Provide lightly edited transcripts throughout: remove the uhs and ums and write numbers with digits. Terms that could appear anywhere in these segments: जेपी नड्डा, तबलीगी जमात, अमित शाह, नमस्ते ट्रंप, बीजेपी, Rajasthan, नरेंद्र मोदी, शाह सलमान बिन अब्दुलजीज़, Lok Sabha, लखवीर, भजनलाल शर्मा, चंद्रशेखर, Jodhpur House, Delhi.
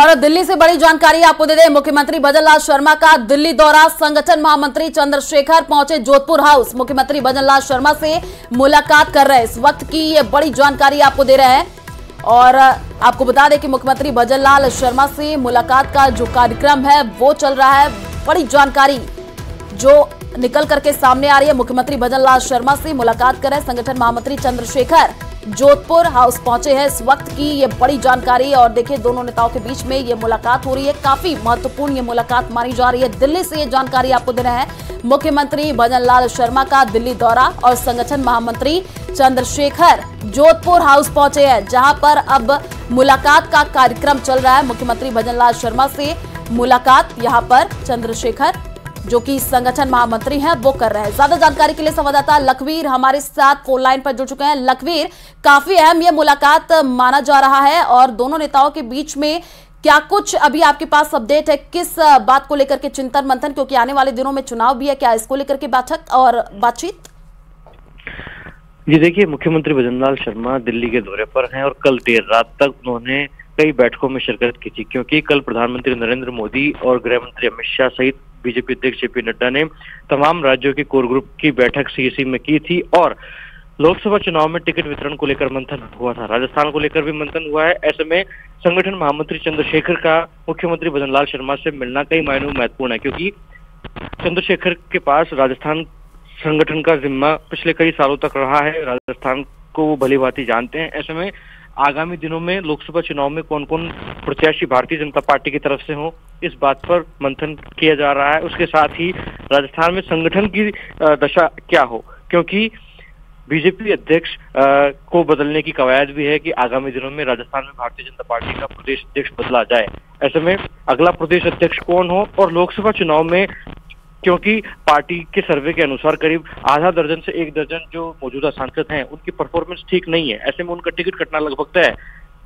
और दिल्ली से बड़ी जानकारी आपको दे दें, मुख्यमंत्री भजनलाल शर्मा का दिल्ली दौरा। संगठन महामंत्री चंद्रशेखर पहुंचे जोधपुर हाउस, मुख्यमंत्री भजनलाल शर्मा से मुलाकात कर रहे हैं। इस वक्त की ये बड़ी जानकारी आपको दे रहे हैं और आपको बता दें कि मुख्यमंत्री भजनलाल शर्मा से मुलाकात का जो कार्यक्रम है वो चल रहा है। बड़ी जानकारी जो निकल करके सामने आ रही है, मुख्यमंत्री भजनलाल शर्मा से मुलाकात कर रहे हैं। संगठन महामंत्री चंद्रशेखर जोधपुर हाउस पहुंचे हैं, इस वक्त की ये बड़ी जानकारी। और देखिए, दोनों नेताओं के बीच में ये मुलाकात हो रही है, काफी महत्वपूर्ण ये मुलाकात मानी जा रही है। दिल्ली से ये जानकारी आपको दे रहे हैं, मुख्यमंत्री भजनलाल शर्मा का दिल्ली दौरा और संगठन महामंत्री चंद्रशेखर जोधपुर हाउस पहुंचे हैं, जहां पर अब मुलाकात का कार्यक्रम चल रहा है। मुख्यमंत्री भजनलाल शर्मा से मुलाकात यहाँ पर चंद्रशेखर, जो कि संगठन महामंत्री हैं, वो कर रहे हैं। ज्यादा जानकारी के लिए संवाददाता लखवीर हमारे साथ फोन लाइन पर जुड़ चुके हैं। लखवीर, काफी अहम यह मुलाकात माना जा रहा है और दोनों नेताओं के बीच में क्या कुछ अभी आपके पास अपडेट है, किस बात को लेकर के चिंतन मंथन, क्योंकि आने वाले दिनों में चुनाव भी है, क्या इसको लेकर के बैठक और बातचीत? जी देखिए, मुख्यमंत्री भजनलाल शर्मा दिल्ली के दौरे पर हैं और कल देर रात तक उन्होंने कई बैठकों में शिरकत की थी, क्योंकि कल प्रधानमंत्री नरेंद्र मोदी और गृह मंत्री अमित शाह सहित बीजेपी अध्यक्ष जेपी नड्डा ने तमाम राज्यों के कोर ग्रुप की बैठक सीएसी में की थी और लोकसभा चुनाव में टिकट वितरण को लेकर मंथन हुआ था। राजस्थान को लेकर भी मंथन हुआ है। ऐसे में संगठन महामंत्री चंद्रशेखर का मुख्यमंत्री भजनलाल शर्मा से मिलना कई मायनों में महत्वपूर्ण है, क्योंकि चंद्रशेखर के पास राजस्थान संगठन का जिम्मा पिछले कई सालों तक रहा है। राजस्थान को वो भलीभांति जानते हैं। ऐसे में आगामी दिनों में लोकसभा चुनाव में कौन कौन प्रत्याशी भारतीय जनता पार्टी की तरफ से हो, इस बात पर मंथन किया जा रहा है। उसके साथ ही राजस्थान में संगठन की दशा क्या हो, क्योंकि बीजेपी अध्यक्ष को बदलने की कवायद भी है कि आगामी दिनों में राजस्थान में भारतीय जनता पार्टी का प्रदेश अध्यक्ष बदला जाए। ऐसे में अगला प्रदेश अध्यक्ष कौन हो और लोकसभा चुनाव में, क्योंकि पार्टी के सर्वे के अनुसार करीब आधा दर्जन से एक दर्जन जो मौजूदा सांसद हैं उनकी परफॉर्मेंस ठीक नहीं है, ऐसे में उनका टिकट कटना लगभग तय है,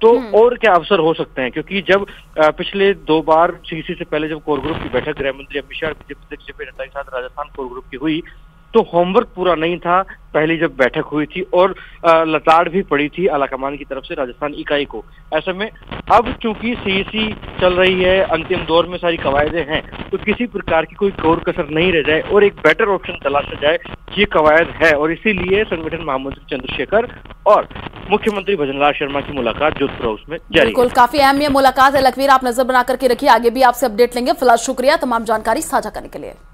तो और क्या अवसर हो सकते हैं? क्योंकि जब पिछले दो बार सीसी से पहले जब कोर ग्रुप की बैठक गृह मंत्री अमित शाह जेपी नड्डा के साथ राजस्थान कोर ग्रुप की हुई तो होमवर्क पूरा नहीं था। पहली जब बैठक हुई थी और लताड़ भी पड़ी थी आलाकमान की तरफ से राजस्थान इकाई को। ऐसे में अब चूंकि सीईसी चल रही है, अंतिम दौर में सारी कवायदें हैं, तो किसी प्रकार की कोई कोर कसर नहीं रह जाए और एक बेटर ऑप्शन तलाशा जाए, ये कवायद है। और इसीलिए संगठन महामंत्री चंद्रशेखर और मुख्यमंत्री भजनलाल शर्मा की मुलाकात जोधपुर हाउस में जारी। बिल्कुल, काफी अहम यह मुलाकात है। लखवीर, आप नजर बना करके रखिए, आगे भी आपसे अपडेट लेंगे। फिलहाल शुक्रिया तमाम जानकारी साझा करने के लिए।